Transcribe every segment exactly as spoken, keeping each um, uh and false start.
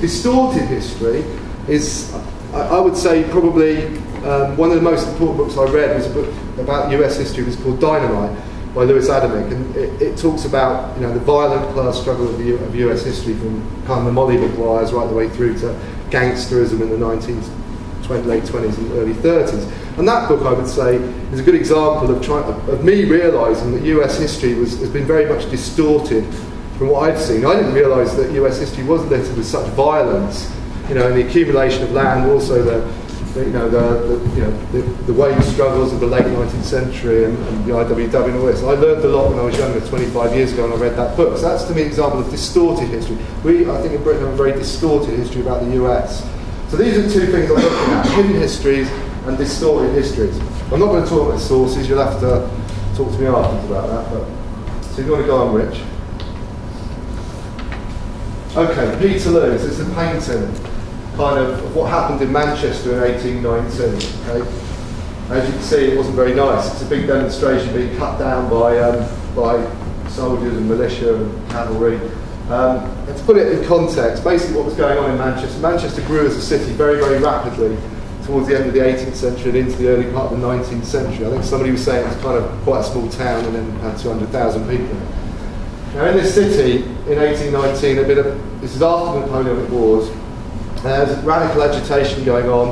distorted history is, I, I would say, probably um, one of the most important books I read was a book about U S history. It was called Dynamite by Lewis Adamic, and it, it talks about, you know, the violent class struggle of, the, of U S history, from kind of the Molly Maguires right the way through to gangsterism in the nineteen twenties, late twenties and early thirties. And that book, I would say, is a good example of, try, of, of me realising that U S history was, has been very much distorted from what I've seen. I didn't realise that U S history was littered with such violence, you know, and the accumulation of land, also the You know, the, the, you know, the, the wage struggles of the late nineteenth century and, and the I W W and all this. I learned a lot when I was younger, twenty-five years ago, and I read that book. So that's, to me, an example of distorted history. We, I think, in Britain have a very distorted history about the U S. So these are two things I'm looking at, hidden histories and distorted histories. I'm not going to talk about sources, you'll have to talk to me afterwards about that. But. So if you want to go on, Rich. Okay, Peterloo, so it's a painting. Kind of what happened in Manchester in eighteen nineteen. Okay? As you can see, it wasn't very nice. It's a big demonstration being cut down by um, by soldiers and militia and cavalry. Um, and to put it in context, basically what was going on in Manchester, Manchester grew as a city very, very rapidly towards the end of the eighteenth century and into the early part of the nineteenth century. I think somebody was saying it was kind of quite a small town and then had two hundred thousand people. Now in this city, in eighteen nineteen, a bit of, this is after the Napoleonic Wars, Uh, there's radical agitation going on.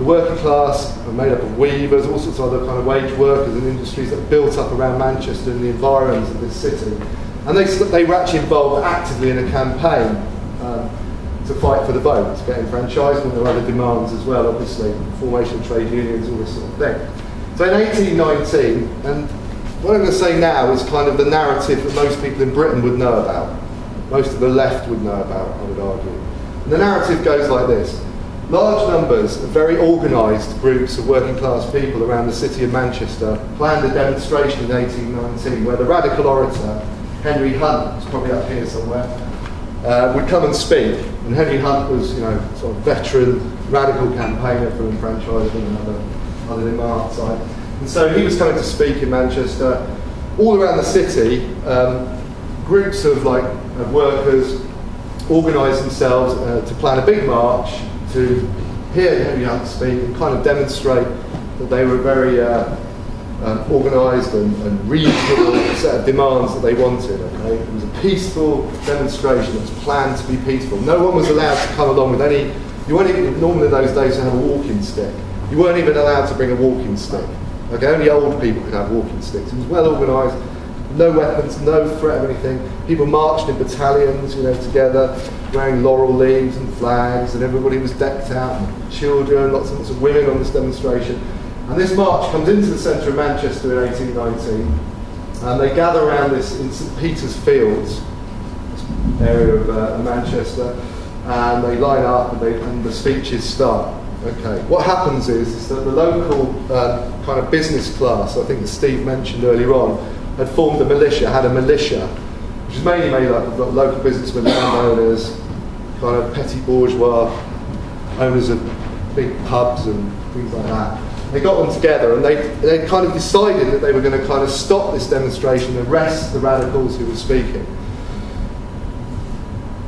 The working class are made up of weavers, all sorts of other kind of wage workers and industries that are built up around Manchester and the environs of this city. And they, they were actually involved actively in a campaign uh, to fight for the vote, to get enfranchisement and other demands as well, obviously, formation of trade unions, all this sort of thing. So in eighteen nineteen, and what I'm going to say now is kind of the narrative that most people in Britain would know about, most of the left would know about, I would argue. And the narrative goes like this. Large numbers of very organised groups of working class people around the city of Manchester planned a demonstration in eighteen nineteen where the radical orator, Henry Hunt, who's probably up here somewhere, uh, would come and speak. And Henry Hunt was, you know, sort of veteran, radical campaigner for enfranchisement and other, other demands. And so he was coming to speak in Manchester. All around the city, um, groups of, like, of workers organised themselves uh, to plan a big march to hear Henry Hunt speak and kind of demonstrate that they were very uh, um, organised and, and reasonable set of demands that they wanted. Okay? It was a peaceful demonstration. It was planned to be peaceful. No one was allowed to come along with any. You weren't even, normally in those days, to have a walking stick. You weren't even allowed to bring a walking stick. Okay, only old people could have walking sticks. It was well organised. No weapons, no threat of anything. People marched in battalions, you know, together, wearing laurel leaves and flags, and everybody was decked out, and children, lots and lots of women on this demonstration. And this march comes into the centre of Manchester in eighteen nineteen, and they gather around this in St Peter's Fields area of uh, Manchester, and they line up, and, they, and the speeches start. Okay, what happens is, is that the local uh, kind of business class, I think that Steve mentioned earlier on, had formed a militia, had a militia, which is mainly made up of local businessmen, landowners, kind of petty bourgeois, owners of big pubs and things like that. They got them together and they, they kind of decided that they were going to kind of stop this demonstration and arrest the radicals who were speaking.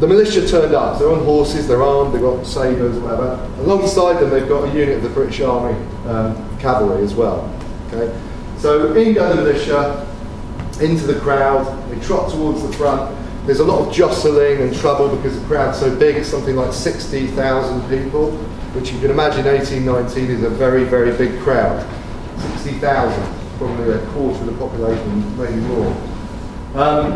The militia turned up, they're on horses, they're armed, they've got sabres, whatever. Alongside them they've got a unit of the British Army um, cavalry as well. Okay? So in go the militia, into the crowd, they trot towards the front. There's a lot of jostling and trouble because the crowd's so big, it's something like sixty thousand people, which you can imagine eighteen nineteen is a very, very big crowd. sixty thousand, probably a quarter of the population, maybe more. Um,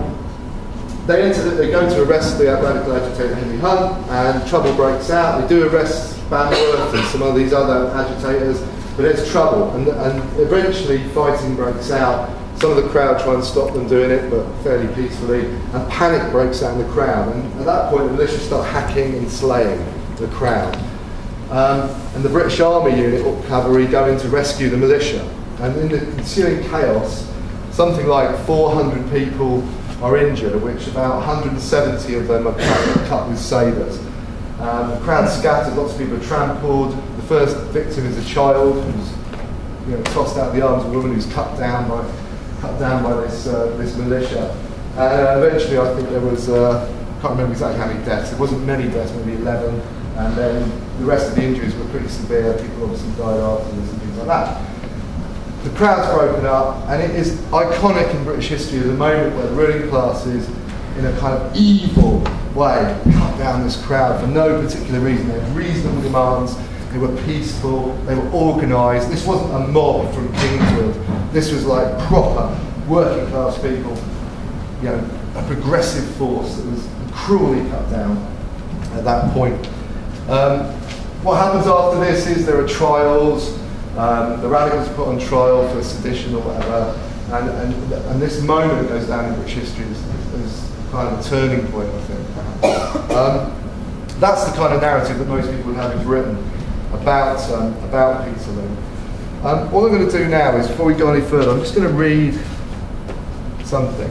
they enter the, they go to arrest the radical agitator Henry Hunt, and trouble breaks out. They do arrest Bamford and some of these other agitators, but there's trouble, and, and eventually fighting breaks out. Some of the crowd try and stop them doing it, but fairly peacefully, and panic breaks out in the crowd. And at that point, the militia start hacking and slaying the crowd. Um, and the British Army unit, or cavalry, go in to rescue the militia. And in the ensuing chaos, something like four hundred people are injured, which about one hundred seventy of them are cut with sabres. Um, the crowd scatters, lots of people are trampled. The first victim is a child who's, you know, tossed out of the arms of a woman who's cut down by. cut down by this, uh, this militia. And uh, eventually I think there was uh, can't remember exactly how many deaths. There wasn't many deaths, maybe eleven. And then the rest of the injuries were pretty severe. People obviously died afterwards and things like that. The crowd's broken up, and it is iconic in British history, the moment where the ruling classes, in a kind of evil way, cut down this crowd for no particular reason. They had reasonable demands, they were peaceful, they were organised. This wasn't a mob from Kingswood, this was like proper working class people, you know, a progressive force that was cruelly cut down at that point. Um, what happens after this is there are trials. Um, the radicals are put on trial for sedition or whatever, and, and, and this moment goes down in British history as, as kind of a turning point, I think. Um, that's the kind of narrative that most people would have is written about, um, about Peterloo. Um, what I'm going to do now is, before we go any further, I'm just going to read something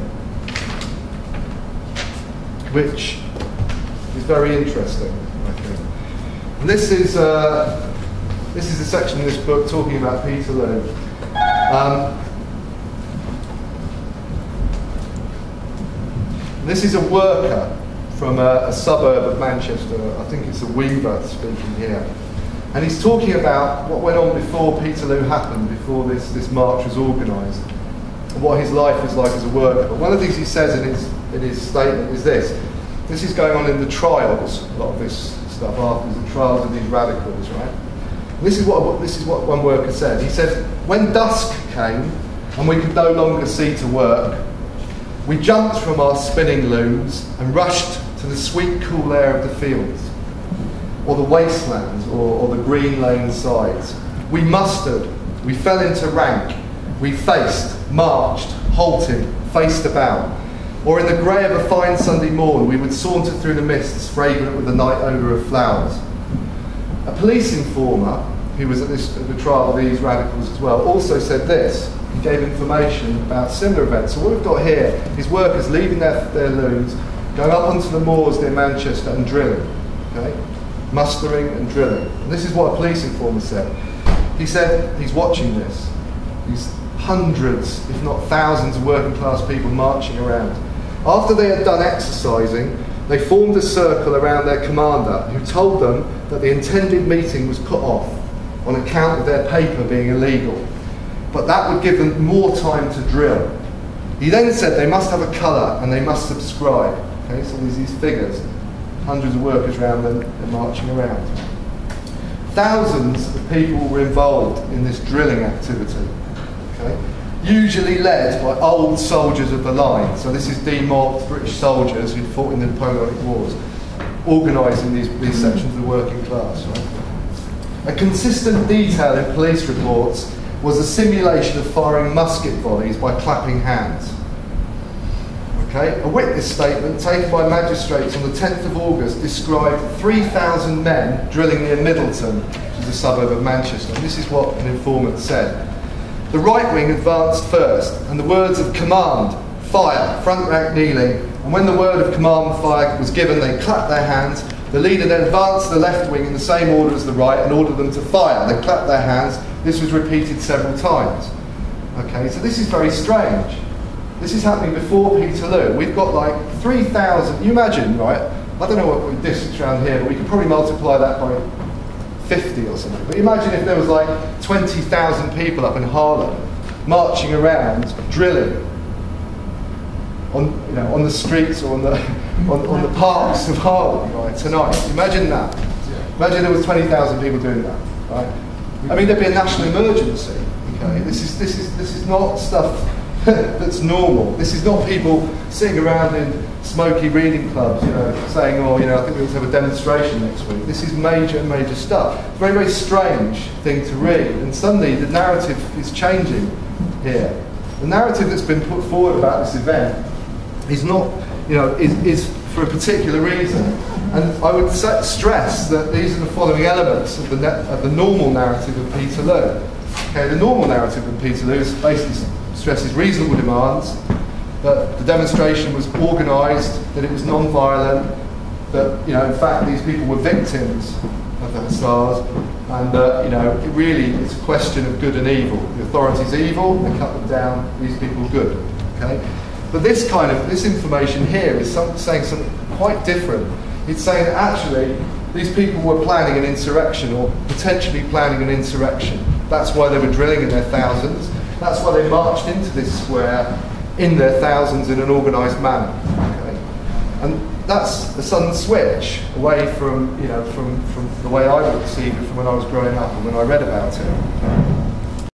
which is very interesting, I think. And this is... Uh, This is a section in this book talking about Peterloo. Um, this is a worker from a, a suburb of Manchester, I think it's a weaver speaking here. And he's talking about what went on before Peterloo happened, before this, this march was organised, and what his life was like as a worker. But one of the things he says in his, in his statement is this. This is going on in the trials, a lot of this stuff after the trials of these radicals, right? This is what this is what one worker said. He said, "When dusk came and we could no longer see to work, we jumped from our spinning looms and rushed to the sweet cool air of the fields, or the wastelands, or, or the green lane sides. We mustered, we fell into rank, we faced, marched, halted, faced about. Or in the grey of a fine Sunday morn, we would saunter through the mists, fragrant with the night odour of flowers." A police informer, who was at, this, at the trial of these radicals as well, also said this. He gave information about similar events. So what we've got here is workers leaving their, their looms, going up onto the moors near Manchester and drilling, okay? Mustering and drilling. And this is what a police informer said. He said, he's watching this, these hundreds, if not thousands of working class people marching around. After they had done exercising, they formed a circle around their commander, who told them that the intended meeting was put off on account of their paper being illegal, but that would give them more time to drill. He then said they must have a colour and they must subscribe. Okay, so there's these figures, hundreds of workers around them, they're marching around. Thousands of people were involved in this drilling activity, okay, usually led by old soldiers of the line. So this is demobbed British soldiers who fought in the Napoleonic Wars, organising these, these sections of the working class. Right? A consistent detail in police reports was a simulation of firing musket volleys by clapping hands. Okay? A witness statement taken by magistrates on the tenth of August described three thousand men drilling near Middleton, which is a suburb of Manchester. And this is what an informant said. The right wing advanced first, and the words of command, fire, front rank kneeling, and when the word of command fire was given, they clapped their hands. The leader then advanced to the left wing in the same order as the right and ordered them to fire. They clapped their hands. This was repeated several times. Okay, so this is very strange. This is happening before Peterloo. We've got like three thousand, you imagine, right? I don't know what, what distance around here, but we could probably multiply that by fifty or something. But imagine if there was like twenty thousand people up in Harlem marching around, drilling, on, you know, on the streets or on the, on, on the parks of Harlem, right, tonight. Imagine that. Imagine there was twenty thousand people doing that, right? I mean, there'd be a national emergency, okay? This is, this is, this is not stuff that's normal. This is not people sitting around in smoky reading clubs, you know, saying, oh, you know, I think we ought to have a demonstration next week. This is major, major stuff. Very, very strange thing to read. And suddenly the narrative is changing here. The narrative that's been put forward about this event is not, you know, is, is for a particular reason. And I would stress that these are the following elements of the, of the normal narrative of Peterloo. Okay, the normal narrative of Peterloo is basically stresses reasonable demands, that the demonstration was organised, that it was non-violent, that, you know, in fact these people were victims of the hussars, and that, you know, it really is a question of good and evil. The authorities evil, they cut them down, these people good. Okay? But this kind of, this information here is some, saying something quite different. It's saying actually these people were planning an insurrection, or potentially planning an insurrection. That's why they were drilling in their thousands. That's why they marched into this square in their thousands in an organised manner. Okay? And that's a sudden switch away from, you know, from, from the way I would perceive it from when I was growing up and when I read about it.